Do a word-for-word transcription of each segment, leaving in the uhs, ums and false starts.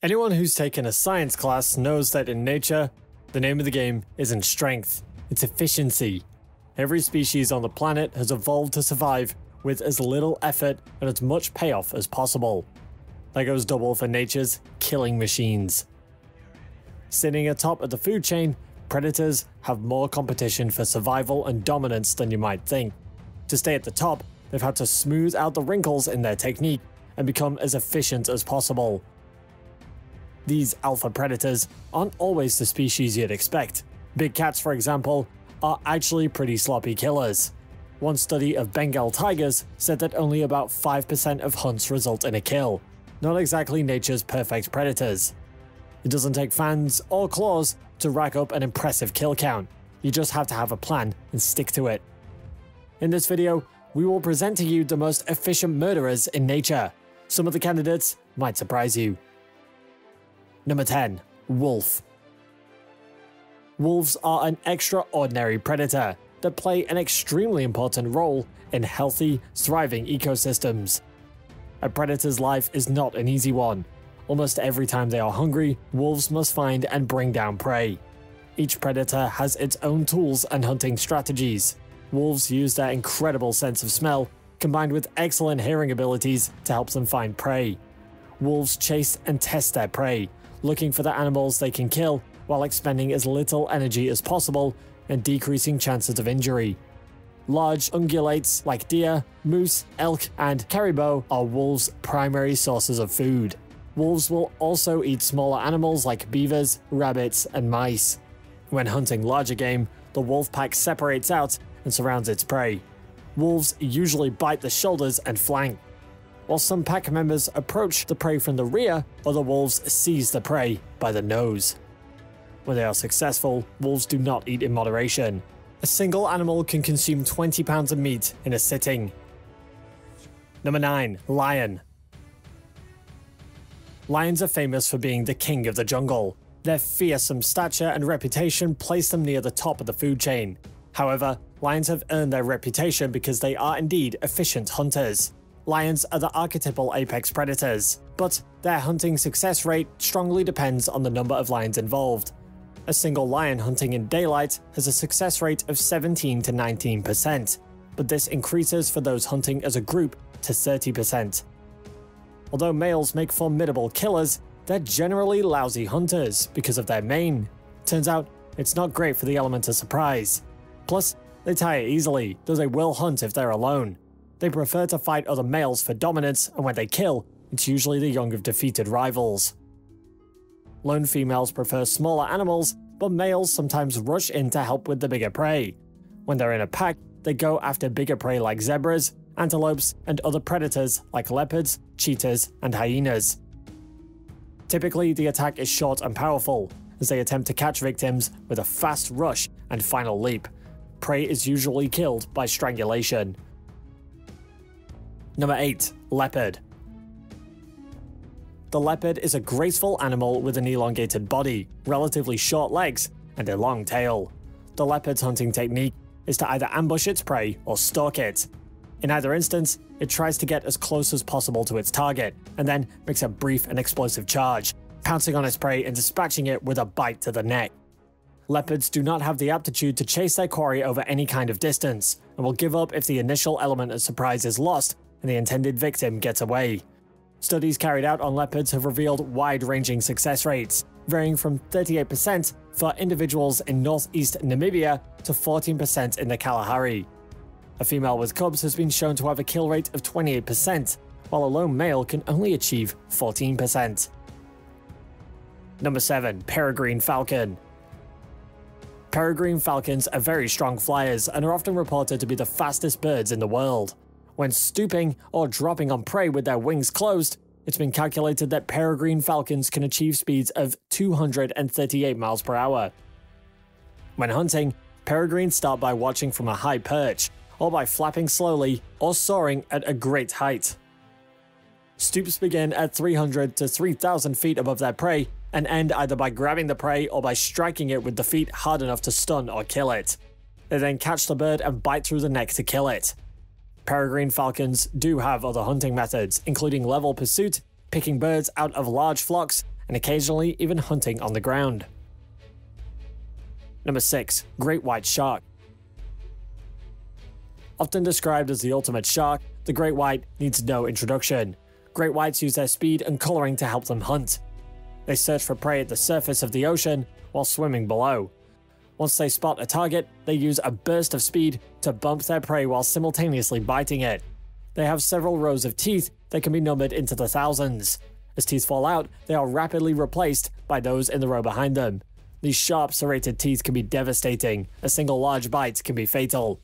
Anyone who's taken a science class knows that in nature, the name of the game isn't strength, it's efficiency. Every species on the planet has evolved to survive with as little effort and as much payoff as possible. That goes double for nature's killing machines. Sitting atop of the food chain, predators have more competition for survival and dominance than you might think. To stay at the top, they've had to smooth out the wrinkles in their technique and become as efficient as possible. These alpha predators aren't always the species you'd expect. Big cats, for example, are actually pretty sloppy killers. One study of Bengal tigers said that only about five percent of hunts result in a kill. Not exactly nature's perfect predators. It doesn't take fangs or claws to rack up an impressive kill count. You just have to have a plan and stick to it. In this video, we will present to you the most efficient murderers in nature. Some of the candidates might surprise you. Number ten. Wolf. Wolves are an extraordinary predator that play an extremely important role in healthy, thriving ecosystems. A predator's life is not an easy one. Almost every time they are hungry, wolves must find and bring down prey. Each predator has its own tools and hunting strategies. Wolves use their incredible sense of smell, combined with excellent hearing abilities, to help them find prey. Wolves chase and test their prey, looking for the animals they can kill while expending as little energy as possible and decreasing chances of injury. Large ungulates like deer, moose, elk, and caribou are wolves' primary sources of food. Wolves will also eat smaller animals like beavers, rabbits, and mice. When hunting larger game, the wolf pack separates out and surrounds its prey. Wolves usually bite the shoulders and flank. While some pack members approach the prey from the rear, other wolves seize the prey by the nose. When they are successful, wolves do not eat in moderation. A single animal can consume twenty pounds of meat in a sitting. Number nine. Lion. Lions are famous for being the king of the jungle. Their fearsome stature and reputation place them near the top of the food chain. However, lions have earned their reputation because they are indeed efficient hunters. Lions are the archetypal apex predators, but their hunting success rate strongly depends on the number of lions involved. A single lion hunting in daylight has a success rate of seventeen to nineteen percent, but this increases for those hunting as a group to thirty percent. Although males make formidable killers, they're generally lousy hunters because of their mane. Turns out, it's not great for the element of surprise. Plus, they tire easily, though they will hunt if they're alone. They prefer to fight other males for dominance, and when they kill, it's usually the young of defeated rivals. Lone females prefer smaller animals, but males sometimes rush in to help with the bigger prey. When they're in a pack, they go after bigger prey like zebras, antelopes, and other predators like leopards, cheetahs, and hyenas. Typically, the attack is short and powerful, as they attempt to catch victims with a fast rush and final leap. Prey is usually killed by strangulation. Number eight. Leopard. The leopard is a graceful animal with an elongated body, relatively short legs, and a long tail. The leopard's hunting technique is to either ambush its prey or stalk it. In either instance, it tries to get as close as possible to its target, and then makes a brief and explosive charge, pouncing on its prey and dispatching it with a bite to the neck. Leopards do not have the aptitude to chase their quarry over any kind of distance, and will give up if the initial element of surprise is lost and the intended victim gets away. Studies carried out on leopards have revealed wide-ranging success rates, varying from thirty-eight percent for individuals in northeast Namibia to fourteen percent in the Kalahari. A female with cubs has been shown to have a kill rate of twenty-eight percent, while a lone male can only achieve fourteen percent. Number seven. Peregrine falcon. Peregrine falcons are very strong flyers and are often reported to be the fastest birds in the world. When stooping or dropping on prey with their wings closed, it's been calculated that peregrine falcons can achieve speeds of two hundred thirty-eight miles per hour. When hunting, peregrines start by watching from a high perch, or by flapping slowly or soaring at a great height. Stoops begin at three hundred to three thousand feet above their prey and end either by grabbing the prey or by striking it with the feet hard enough to stun or kill it. They then catch the bird and bite through the neck to kill it. Peregrine falcons do have other hunting methods, including level pursuit, picking birds out of large flocks, and occasionally even hunting on the ground. Number six. Great White Shark. Often described as the ultimate shark, the great white needs no introduction. Great whites use their speed and coloring to help them hunt. They search for prey at the surface of the ocean while swimming below. Once they spot a target, they use a burst of speed to bump their prey while simultaneously biting it. They have several rows of teeth that can be numbered into the thousands. As teeth fall out, they are rapidly replaced by those in the row behind them. These sharp, serrated teeth can be devastating. A single large bite can be fatal.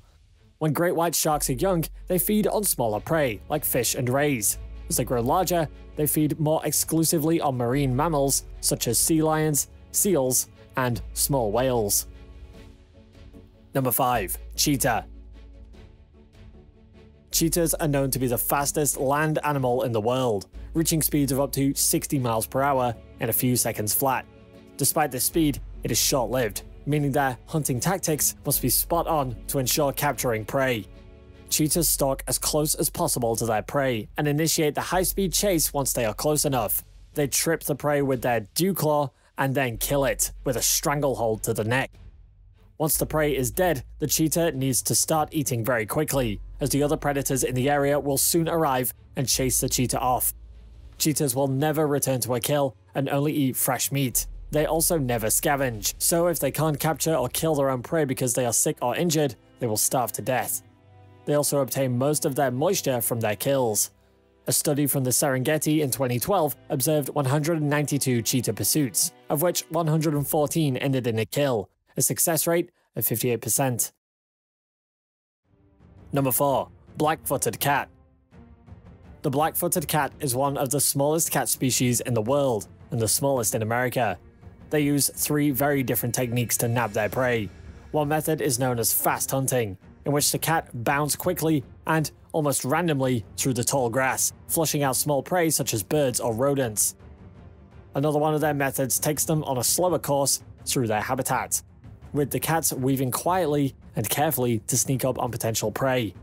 When great white sharks are young, they feed on smaller prey, like fish and rays. As they grow larger, they feed more exclusively on marine mammals, such as sea lions, seals, and small whales. Number five. Cheetah. Cheetahs are known to be the fastest land animal in the world, reaching speeds of up to sixty miles per hour in a few seconds flat. Despite this speed, it is short-lived, meaning their hunting tactics must be spot-on to ensure capturing prey. Cheetahs stalk as close as possible to their prey and initiate the high-speed chase once they are close enough. They trip the prey with their dew claw and then kill it with a stranglehold to the neck. Once the prey is dead, the cheetah needs to start eating very quickly, as the other predators in the area will soon arrive and chase the cheetah off. Cheetahs will never return to a kill and only eat fresh meat. They also never scavenge, so if they can't capture or kill their own prey because they are sick or injured, they will starve to death. They also obtain most of their moisture from their kills. A study from the Serengeti in twenty twelve observed one hundred ninety-two cheetah pursuits, of which one hundred fourteen ended in a kill, a success rate of fifty-eight percent. Number four. Black-footed cat. The black-footed cat is one of the smallest cat species in the world, and the smallest in America. They use three very different techniques to nab their prey. One method is known as fast hunting, in which the cat bounds quickly and almost randomly through the tall grass, flushing out small prey such as birds or rodents. Another one of their methods takes them on a slower course through their habitat, with the cats weaving quietly and carefully to sneak up on potential prey.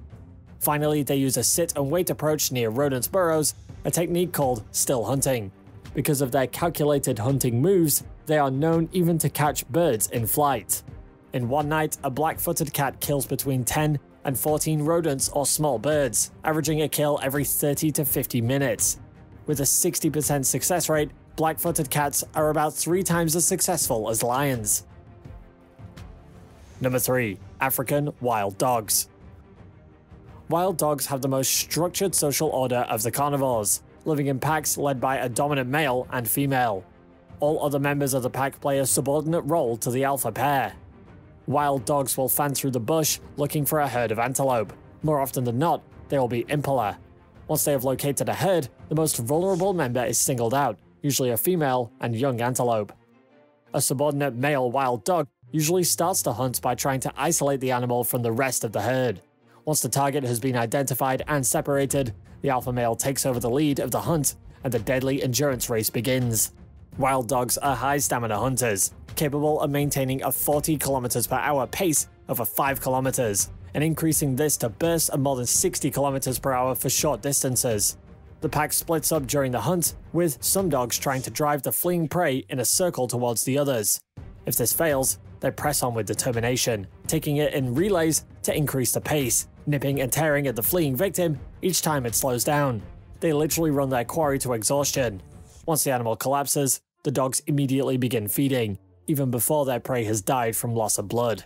Finally, they use a sit-and-wait approach near rodents' burrows, a technique called still hunting. Because of their calculated hunting moves, they are known even to catch birds in flight. In one night, a black-footed cat kills between ten and fourteen rodents or small birds, averaging a kill every thirty to fifty minutes. With a sixty percent success rate, black-footed cats are about three times as successful as lions. Number three. African wild dogs. Wild dogs have the most structured social order of the carnivores, living in packs led by a dominant male and female. All other members of the pack play a subordinate role to the alpha pair. Wild dogs will fan through the bush looking for a herd of antelope. More often than not, they will be impala. Once they have located a herd, the most vulnerable member is singled out, usually a female and young antelope. A subordinate male wild dog usually starts the hunt by trying to isolate the animal from the rest of the herd. Once the target has been identified and separated, the alpha male takes over the lead of the hunt, and the deadly endurance race begins. Wild dogs are high stamina hunters, capable of maintaining a forty kilometers per hour pace over five kilometers, and increasing this to bursts of more than sixty kilometers per hour for short distances. The pack splits up during the hunt, with some dogs trying to drive the fleeing prey in a circle towards the others. If this fails, they press on with determination, taking it in relays to increase the pace, nipping and tearing at the fleeing victim each time it slows down. They literally run their quarry to exhaustion. Once the animal collapses, the dogs immediately begin feeding, even before their prey has died from loss of blood.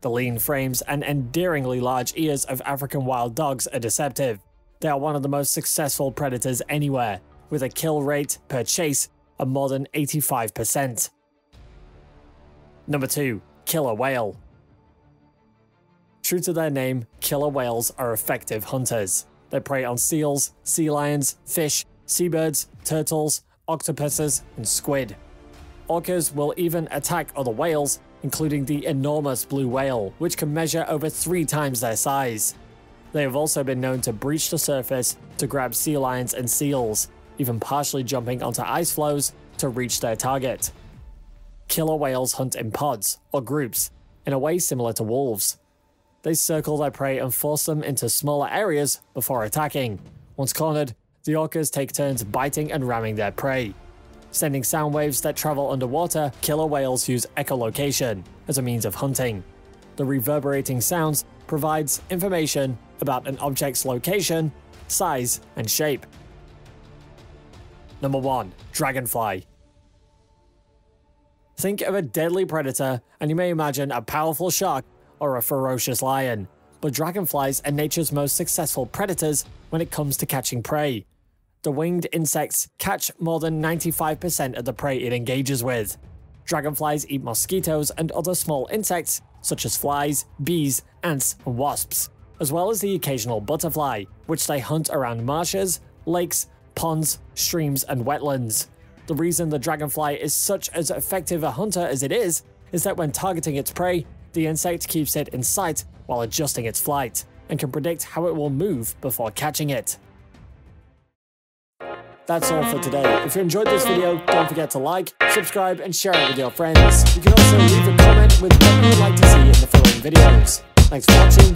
The lean frames and endearingly large ears of African wild dogs are deceptive. They are one of the most successful predators anywhere, with a kill rate per chase of more than eighty-five percent. Number two. Killer whale. True to their name, killer whales are effective hunters. They prey on seals, sea lions, fish, seabirds, turtles, octopuses, and squid. Orcas will even attack other whales, including the enormous blue whale, which can measure over three times their size. They have also been known to breach the surface to grab sea lions and seals, even partially jumping onto ice floes to reach their target. Killer whales hunt in pods, or groups, in a way similar to wolves. They circle their prey and force them into smaller areas before attacking. Once cornered, the orcas take turns biting and ramming their prey. Sending sound waves that travel underwater, killer whales use echolocation as a means of hunting. The reverberating sounds provides information about an object's location, size, and shape. Number one. Dragonfly. Think of a deadly predator, and you may imagine a powerful shark or a ferocious lion, but dragonflies are nature's most successful predators when it comes to catching prey. The winged insects catch more than ninety-five percent of the prey it engages with. Dragonflies eat mosquitoes and other small insects such as flies, bees, ants, and wasps, as well as the occasional butterfly, which they hunt around marshes, lakes, ponds, streams, and wetlands. The reason the dragonfly is such as effective a hunter as it is, is that when targeting its prey, the insect keeps it in sight while adjusting its flight, and can predict how it will move before catching it. That's all for today. If you enjoyed this video, don't forget to like, subscribe, and share it with your friends. You can also leave a comment with what you would like to see in the following videos. Thanks for watching.